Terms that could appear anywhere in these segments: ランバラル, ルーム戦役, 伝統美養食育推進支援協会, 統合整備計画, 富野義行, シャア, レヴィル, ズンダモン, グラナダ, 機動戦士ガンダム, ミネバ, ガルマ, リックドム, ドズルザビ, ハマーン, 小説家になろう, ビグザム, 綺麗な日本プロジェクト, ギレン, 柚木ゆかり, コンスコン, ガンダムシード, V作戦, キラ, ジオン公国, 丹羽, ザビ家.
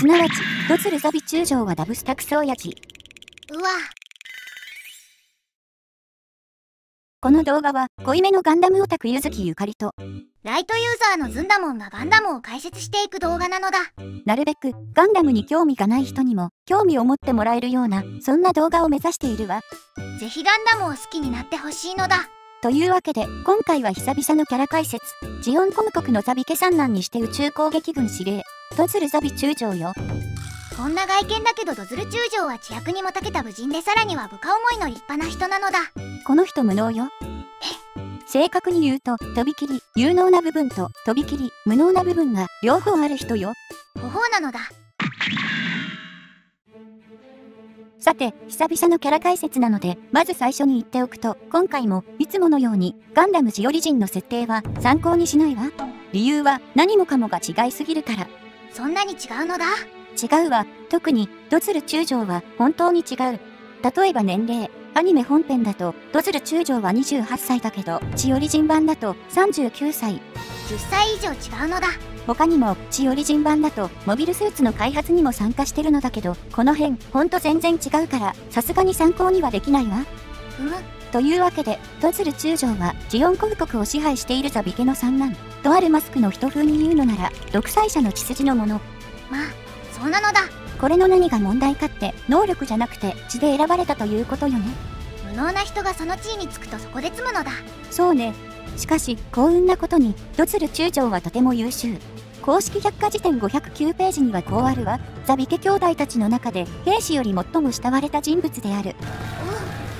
すなわち、ドツルザビ中将はダブスタクソーヤチ。うわこの動画は、濃いめのガンダムオタク柚木ゆかりと、ライトユーザーのズンダモンがガンダムを解説していく動画なのだ。なるべく、ガンダムに興味がない人にも、興味を持ってもらえるような、そんな動画を目指しているわ。ぜひガンダムを好きになってほしいのだ。というわけで、今回は久々のキャラ解説、ジオンコム国のザビ家産難にして宇宙攻撃軍司令、ドズルザビ中将よ。こんな外見だけどドズル中将は知役にも長けた武人で、さらには部下思いの立派な人なのだ。この人無能よ。正確に言うと、とびきり有能な部分ととびきり無能な部分が両方ある人よ。ほほうなのだ。さて、久々のキャラ解説なので、まず最初に言っておくと、今回もいつものようにガンダムジオリジンの設定は参考にしないわ。理由は何もかもが違いすぎるから。そんなに違うのだ。違うわ。特にドツル中将は本当に違う。例えば年齢、アニメ本編だとドツル中将は28歳だけど、ジオリジン版だと39歳。10歳以上違うのだ。他にもジオリジン版だとモビルスーツの開発にも参加してるのだけど、この辺ほんと全然違うから、さすがに参考にはできないわ。というわけで、ドツル中将はジオン公国を支配しているザビ家の三男、とあるマスクの人風に言うのなら独裁者の血筋のもの。まあそうなのだ。これの何が問題かって、能力じゃなくて血で選ばれたということよね。無能な人がその地位につくとそこで積むのだ。そうね。しかし幸運なことにドツル中将はとても優秀。公式百科事典509ページにはこうあるわ。ザビ家兄弟たちの中で兵士より最も慕われた人物である。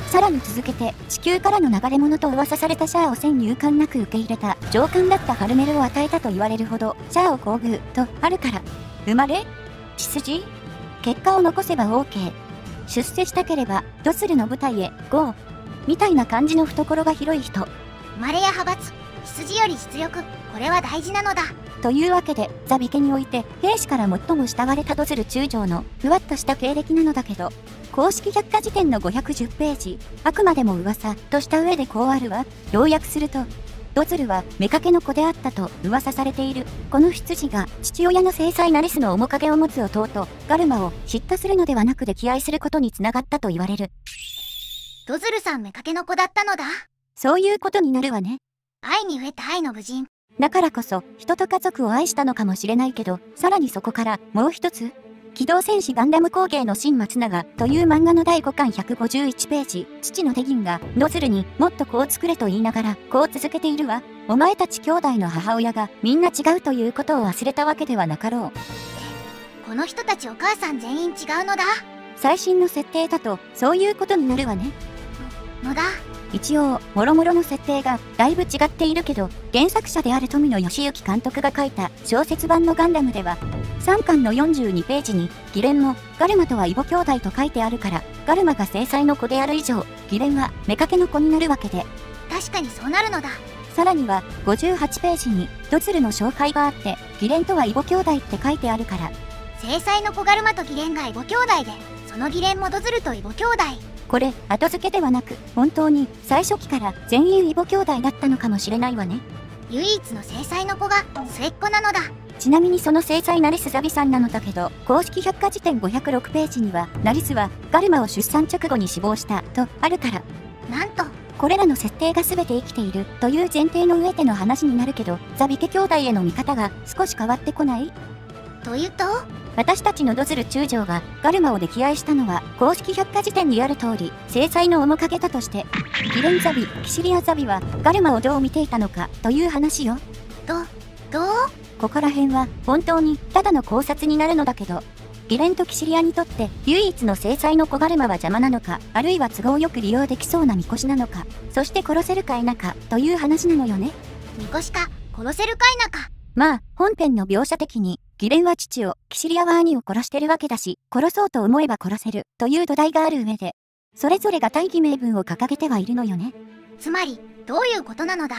さらに続けて、地球からの流れ物と噂されたシャアを先入観なく受け入れた上官だったハルメルを与えたと言われるほど、シャアを厚遇とあるから。生まれ血筋、結果を残せば OK、 出世したければドツルの舞台へ GO みたいな感じの懐が広い人。生まれや派閥、血筋より実力、これは大事なのだ。というわけで、ザビ家において兵士から最も慕われたドツル中将のふわっとした経歴なのだけど、公式百科事典の510ページ、あくまでも噂とした上でこうあるわ。要約すると、ドツルは妾の子であったと噂されている。この執事が父親の正妻ナリスの面影を持つ弟ガルマを嫉妬するのではなく溺愛することにつながったと言われる。ドツルさん妾の子だったのだ。そういうことになるわね。愛に飢えた愛の武人だからこそ、人と家族を愛したのかもしれないけど、さらにそこからもう一つ、機動戦士ガンダム工芸の新松永という漫画の第5巻151ページ、父のデギンがドツルにもっとこう作れと言いながらこう続けているわ。お前たち兄弟の母親がみんな違うということを忘れたわけではなかろう。この人たちお母さん全員違うのだ。最新の設定だとそういうことになるわね。のだ。一応もろもろの設定がだいぶ違っているけど、原作者である富野義行監督が書いた小説版のガンダムでは3巻の42ページにギレンもガルマとは異母兄弟と書いてあるから、ガルマが正妻の子である以上、ギレンは妾の子になるわけで、確かにそうなるのだ。さらには58ページにドツルの紹介があって、ギレンとは異母兄弟って書いてあるから、正妻の子ガルマとギレンが異母兄弟で、そのギレンもドツルと異母兄弟。これ後付けではなく、本当に最初期から全員異母兄弟だったのかもしれないわね。唯一の正妻の子が末っ子なのだ。ちなみにその正妻ナリスザビさんなのだけど、公式百科事典506ページにはナリスはガルマを出産直後に死亡したとあるから、なんとこれらの設定が全て生きているという前提の上での話になるけど、ザビ家兄弟への見方が少し変わってこないというと、私たちのドツル中将がガルマを溺愛したのは公式百科事典にある通り正妻の面影だとして、ギレンザビ、キシリアザビはガルマをどう見ていたのかという話よ。どうここら辺は本当にただの考察になるのだけど、ギレンとキシリアにとって唯一の正妻の子ガルマは邪魔なのか、あるいは都合よく利用できそうなみこしなのか、そして殺せるか否かという話なのよね。みこしか殺せるか否か。まあ本編の描写的に、ギレンは父を、キシリアは兄を殺してるわけだし、殺そうと思えば殺せるという土台がある上で、それぞれが大義名分を掲げてはいるのよね。つまりどういうことなのだ。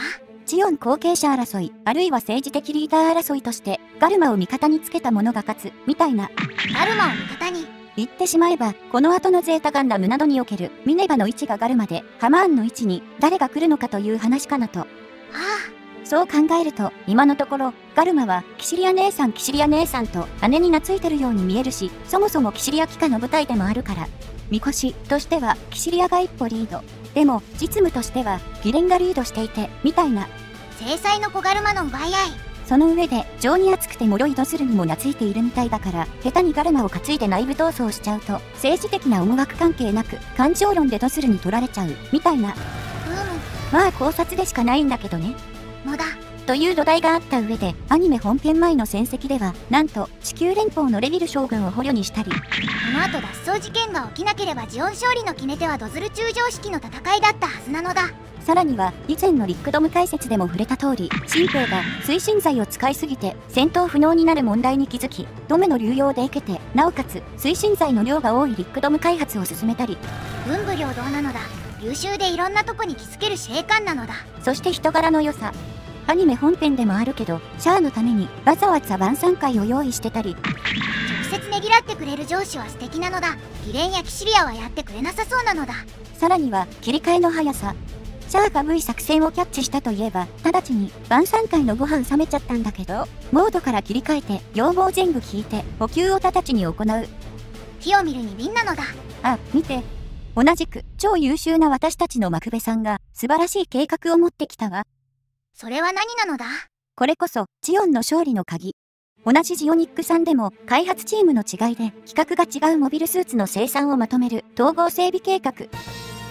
ジオン後継者争い、あるいは政治的リーダー争いとしてガルマを味方につけた者が勝つみたいな。ガルマを味方に言ってしまえば、この後のゼータガンダムなどにおけるミネバの位置がガルマで、ハマーンの位置に誰が来るのかという話かなと。はあ。そう考えると、今のところ、ガルマは、キシリア姉さんと姉に懐いてるように見えるし、そもそもキシリア旗下の舞台でもあるから。みこしとしては、キシリアが一歩リード。でも、実務としては、ギレンがリードしていて、みたいな。制裁の小ガルマの奪い合い。その上で、情に熱くて脆いドスルにも懐いているみたいだから、下手にガルマを担いで内部闘争しちゃうと、政治的な思惑関係なく、感情論でドスルに取られちゃう、みたいな。まあ考察でしかないんだけどね。のだ。という土台があった上で、アニメ本編前の戦績では、なんと、地球連邦のレヴィル将軍を捕虜にしたり、この後脱走事件が起きなければジオン勝利の決め手はドズル中将式の戦いだったはずなのだ。さらには、以前のリックドム解説でも触れた通り、新兵が推進剤を使いすぎて、戦闘不能になる問題に気づき、ドムの流用で受けて、なおかつ、推進剤の量が多いリックドム開発を進めたり、文武両道なのだ。優秀でいろんなとこに気づける司令官なのだ。そして人柄の良さ。アニメ本編でもあるけど、シャアのためにわざわざ晩餐会を用意してたり、直接ねぎらってくれる上司は素敵なのだ。ギレンやキシリアはやってくれなさそうなのだ。さらには切り替えの速さ。シャアが V 作戦をキャッチしたといえば、直ちに晩餐会のご飯冷めちゃったんだけど、モードから切り替えて要望全部聞いて補給を直ちに行う。火を見るに瓶なのだ。あ、見て。同じく、超優秀な私たちのマクベさんが、素晴らしい計画を持ってきたわ。それは何なのだ？これこそ、ジオンの勝利の鍵。同じジオニックさんでも、開発チームの違いで、規格が違うモビルスーツの生産をまとめる、統合整備計画。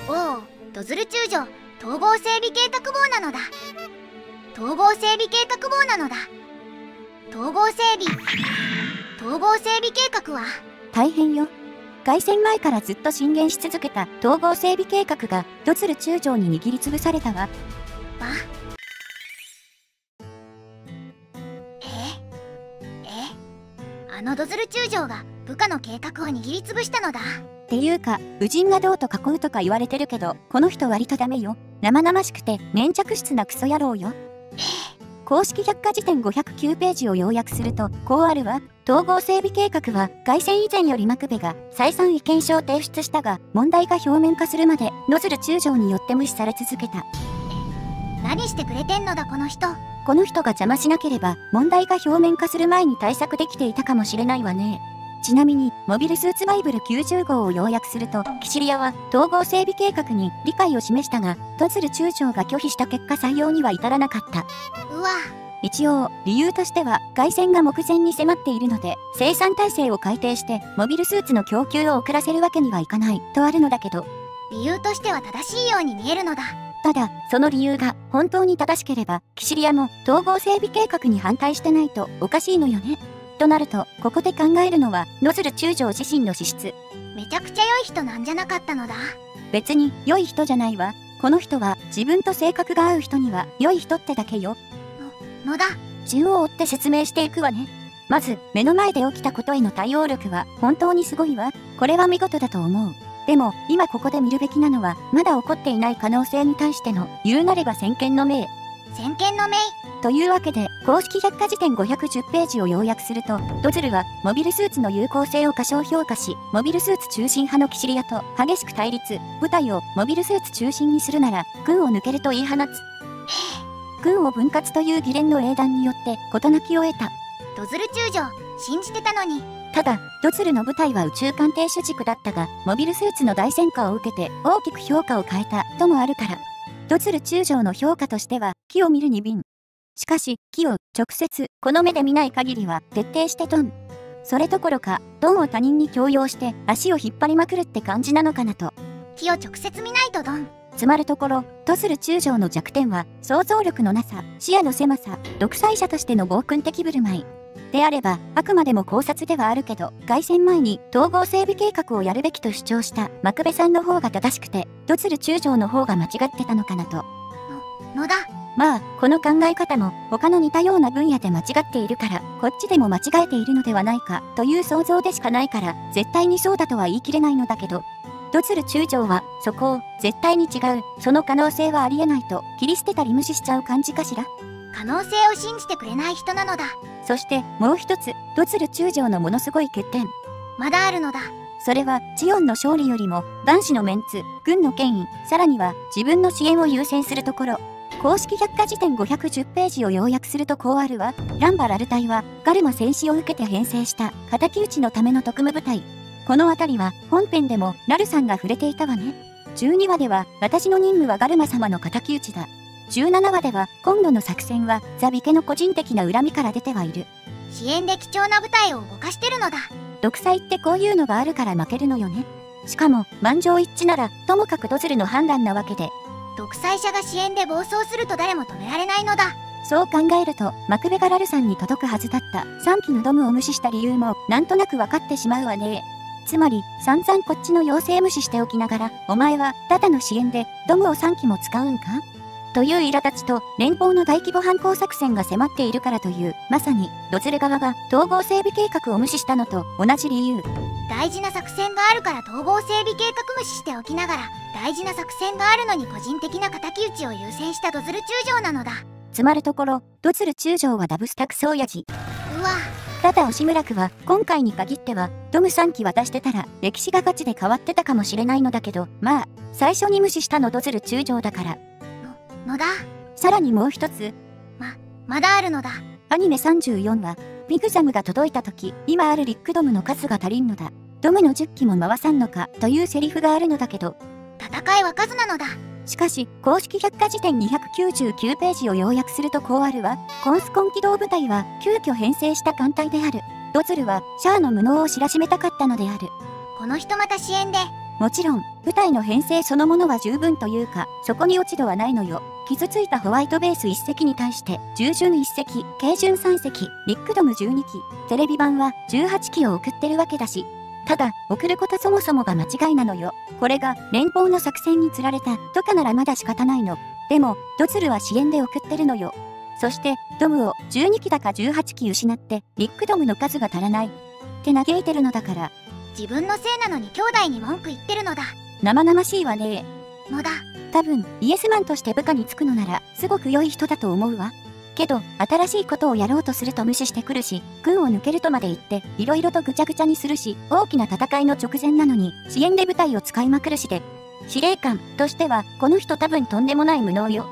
おお、ドズル中将、統合整備計画棒なのだ。統合整備計画棒なのだ。統合整備計画は、大変よ。開戦前からずっと進言し続けた統合整備計画がドツル中将に握りつぶされたわ。あのドツル中将が部下の計画を握りつぶしたのだ。っていうか、武人がどうと囲うとか言われてるけど、この人割とダメよ。生々しくて粘着質なクソ野郎よ。公式百科事典509ページを要約すると、こうあるわ。統合整備計画は、開戦以前よりマクベが再三意見書を提出したが、問題が表面化するまで、ノズル中将によって無視され続けた。何してくれてんのだ、この人。この人が邪魔しなければ、問題が表面化する前に対策できていたかもしれないわね。ちなみに、モビルスーツバイブル90号を要約すると、キシリアは統合整備計画に理解を示したが、ドズル中将が拒否した結果採用には至らなかった。うわ。一応、理由としては、開戦が目前に迫っているので、生産体制を改定して、モビルスーツの供給を遅らせるわけにはいかない、とあるのだけど。理由としては正しいように見えるのだ。ただ、その理由が本当に正しければ、キシリアも統合整備計画に反対してないとおかしいのよね。となると、ここで考えるのはノズル中将自身の資質。めちゃくちゃ良い人なんじゃなかったのだ。別に良い人じゃないわ。この人は自分と性格が合う人には良い人ってだけよ。のだ。順を追って説明していくわね。まず、目の前で起きたことへの対応力は本当にすごいわ。これは見事だと思う。でも、今ここで見るべきなのは、まだ起こっていない可能性に対しての言うなれば先見の明。というわけで、公式百科事典510ページを要約すると、ドズルはモビルスーツの有効性を過小評価し、モビルスーツ中心派のキシリアと激しく対立。部隊をモビルスーツ中心にするなら軍を抜けると言い放つ。軍を分割という議連の英断によって事なきを得た。ドズル中将、信じてたのに。ただ、ドズルの部隊は宇宙艦艇主軸だったが、モビルスーツの大戦果を受けて大きく評価を変えたともあるから、ドツル中将の評価としては、木を見るに瓶。しかし、木を直接この目で見ない限りは徹底してドン。それどころか、ドンを他人に強要して足を引っ張りまくるって感じなのかなと。木を直接見ないとドン。つまるところ、ドツル中将の弱点は、想像力のなさ、視野の狭さ、独裁者としての暴君的振る舞い。であれば、あくまでも考察ではあるけど、凱旋前に統合整備計画をやるべきと主張したマクベさんの方が正しくて、ドツル中将の方が間違ってたのかなと。のだ。まあ、この考え方も他の似たような分野で間違っているから、こっちでも間違えているのではないかという想像でしかないから、絶対にそうだとは言い切れないのだけど、ドツル中将はそこを絶対に違う、その可能性はありえないと切り捨てたり無視しちゃう感じかしら。可能性を信じてくれない人なのだ。そしてもう一つ、ドツル中将のものすごい欠点。まだあるのだ。それは、ジオンの勝利よりも、男子のメンツ、軍の権威、さらには、自分の支援を優先するところ。公式百科事典510ページを要約するとこうあるわ。ランバラル隊はガルマ戦死を受けて編成した敵討ちのための特務部隊。この辺りは本編でもラルさんが触れていたわね。12話では私の任務はガルマ様の敵討ちだ。17話では今度の作戦はザ・ビケの個人的な恨みから出てはいる。支援で貴重な部隊を動かしてるのだ。独裁ってこういうのがあるから負けるのよね。しかも満場一致ならともかくドズルの判断なわけで、独裁者が支援で暴走すると誰も止められないのだ。そう考えるとマクベがラルさんに届くはずだった3機のドムを無視した理由もなんとなく分かってしまうわね。つまり散々こっちの要請無視しておきながら、お前はただの支援でドムを3機も使うんかという苛立ちと、連邦の大規模反抗作戦が迫っているからという、まさにドズル側が統合整備計画を無視したのと同じ理由。大事な作戦があるから統合整備計画無視しておきながら、大事な作戦があるのに個人的な敵討ちを優先したドズル中将なのだ。つまるところ、ドズル中将はダブスタクソ親父。うわ。ただ押村区は今回に限ってはドム3機渡してたら歴史がガチで変わってたかもしれないのだけど、まあ最初に無視したのドズル中将だから。のだ。さらにもう一つ。まだあるのだ。アニメ34話、ビグザムが届いた時、今あるリックドムの数が足りんのだ。ドムの10機も回さんのかというセリフがあるのだけど、戦いは数なのだ。しかし公式百科事典299ページを要約するとこうあるわ。コンスコン機動部隊は急遽編成した艦隊である。ドズルはシャアの無能を知らしめたかったのである。この人また支援で。もちろん部隊の編成そのものは十分というか、そこに落ち度はないのよ。傷ついたホワイトベース1隻に対して従順1隻、軽順3隻、リックドム12機、テレビ版は18機を送ってるわけだし、ただ送ることそもそもが間違いなのよ。これが連邦の作戦につられたとかならまだ仕方ないの。でもドズルは支援で送ってるのよ。そしてドムを12機だか18機失って、リックドムの数が足らないって嘆いてるのだから。自分のせいなのに兄弟に文句言ってるのだ。生々しいわね。のだ。多分イエスマンとして部下につくのならすごく良い人だと思うわ。けど新しいことをやろうとすると無視してくるし、軍を抜けるとまで言っていろいろとぐちゃぐちゃにするし、大きな戦いの直前なのに支援で部隊を使いまくるしで、司令官としてはこの人多分とんでもない無能よ。は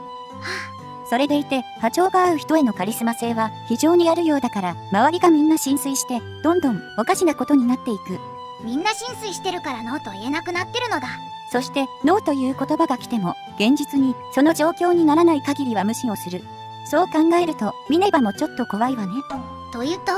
あ。それでいて波長が合う人へのカリスマ性は非常にあるようだから、周りがみんな浸水してどんどんおかしなことになっていく。みんな浸水してるからノーと言えなくなってるのだ。そしてノーという言葉が来ても現実にその状況にならない限りは無視をする。そう考えるとミネバもちょっと怖いわね。というと、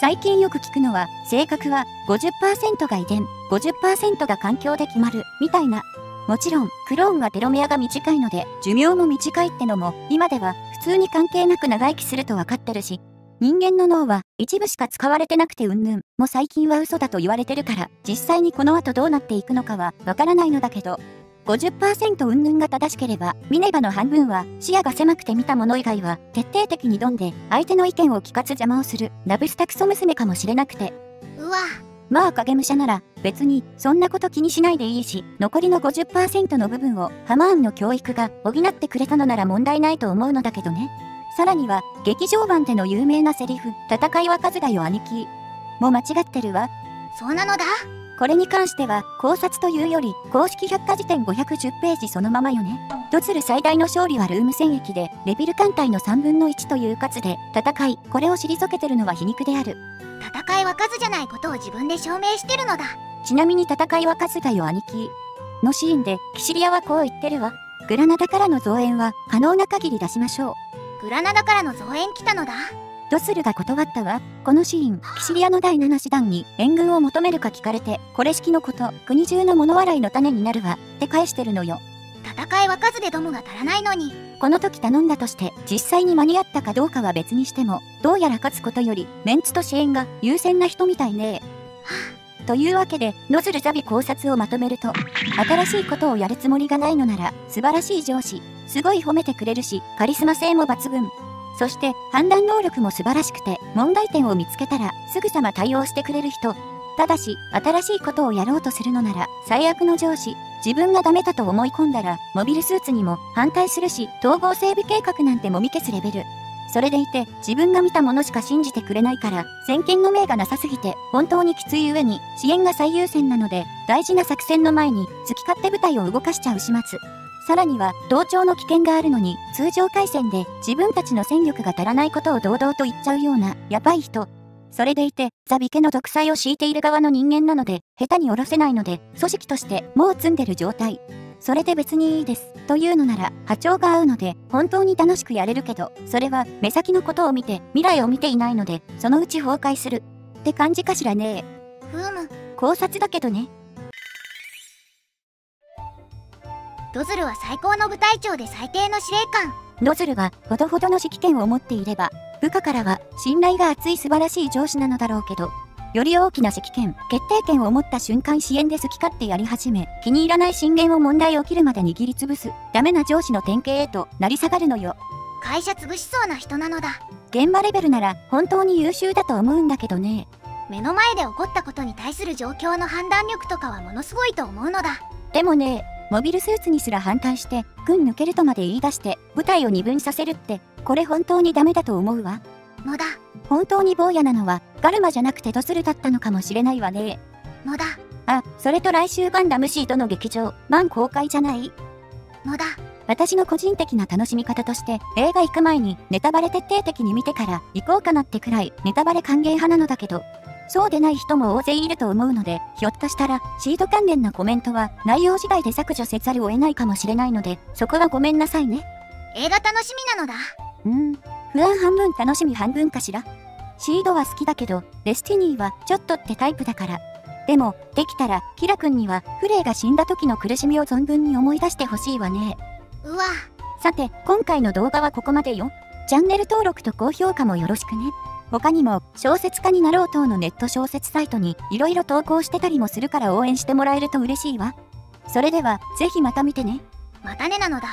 最近よく聞くのは性格は 50% が遺伝、 50% が環境で決まるみたいな。もちろんクローンはテロメアが短いので寿命も短いってのも今では普通に関係なく長生きすると分かってるし、人間の脳は一部しか使われてなくてうんぬんも最近は嘘だと言われてるから、実際にこの後どうなっていくのかはわからないのだけど、 50% うんぬんが正しければミネバの半分は視野が狭くて見たもの以外は徹底的に挑んで相手の意見を聞かず邪魔をするダブスタクソ娘かもしれなくて、うわ。まあ影武者なら別にそんなこと気にしないでいいし、残りの 50% の部分をハマーンの教育が補ってくれたのなら問題ないと思うのだけどね。さらには劇場版での有名なセリフ、戦いは数だよ兄貴も間違ってるわ。そうなのだ。これに関しては考察というより公式百科事典510ページそのままよね。ドズル最大の勝利はルーム戦役でレビル艦隊の3分の1という数で戦い、これを退けてるのは皮肉である。戦いは数じゃないことを自分で証明してるのだ。ちなみに戦いは数だよ兄貴のシーンでキシリアはこう言ってるわ。グラナダからの増援は可能な限り出しましょう。グラナダからの増援来たのだ。ドズルが断ったわ。このシーン、キシリアの第7師団に援軍を求めるか聞かれて、これ式のこと、国中の物笑いの種になるわ、って返してるのよ。戦いは数でドムが足らないのに。この時頼んだとして、実際に間に合ったかどうかは別にしても、どうやら勝つことより、メンツと支援が優先な人みたいね。はぁ。というわけで、ノズルザビ考察をまとめると、新しいことをやるつもりがないのなら、素晴らしい上司。すごい褒めてくれるし、カリスマ性も抜群。そして、判断能力も素晴らしくて、問題点を見つけたら、すぐさま対応してくれる人。ただし、新しいことをやろうとするのなら、最悪の上司。自分がダメだと思い込んだら、モビルスーツにも反対するし、統合整備計画なんてもみ消すレベル。それでいて、自分が見たものしか信じてくれないから、先見の明がなさすぎて、本当にきつい上に、支援が最優先なので、大事な作戦の前に、好き勝手部隊を動かしちゃう始末。さらには同調の危険があるのに通常回線で自分たちの戦力が足らないことを堂々と言っちゃうようなやばい人。それでいてザビ家の独裁を敷いている側の人間なので下手に下ろせないので組織としてもう詰んでる状態。それで別にいいですというのなら波長が合うので本当に楽しくやれるけど、それは目先のことを見て未来を見ていないのでそのうち崩壊するって感じかしらね。ふむ、考察だけどね。ドズルは最高の部隊長で最低の司令官。ドズルはほどほどの指揮権を持っていれば部下からは信頼が厚い素晴らしい上司なのだろうけど、より大きな指揮権決定権を持った瞬間支援で好き勝手やり始め、気に入らない進言を問題起きるまで握りつぶすダメな上司の典型へと成り下がるのよ。会社潰しそうな人なのだ。現場レベルなら本当に優秀だと思うんだけどね。目の前で起こったことに対する状況の判断力とかはものすごいと思うのだ。でもね、モビルスーツにすら反対して軍抜けるとまで言い出して部隊を二分させるってこれ本当にダメだと思うわ。のだ。本当に坊やなのはガルマじゃなくてドズルだったのかもしれないわね。のだ。あ、それと来週ガンダムシードの劇場版公開じゃない？のだ。私の個人的な楽しみ方として映画行く前にネタバレ徹底的に見てから行こうかなってくらいネタバレ歓迎派なのだけど、そうでない人も大勢いると思うのでひょっとしたらシード関連のコメントは内容次第で削除せざるを得ないかもしれないのでそこはごめんなさいね。映画楽しみなのだ。不安半分楽しみ半分かしら。シードは好きだけどデスティニーはちょっとってタイプだから。でもできたらキラ君にはフレイが死んだ時の苦しみを存分に思い出してほしいわね。うわ。さて今回の動画はここまでよ。チャンネル登録と高評価もよろしくね。他にも小説家になろう等のネット小説サイトにいろいろ投稿してたりもするから応援してもらえると嬉しいわ。それではぜひまた見てね。またねなのだ。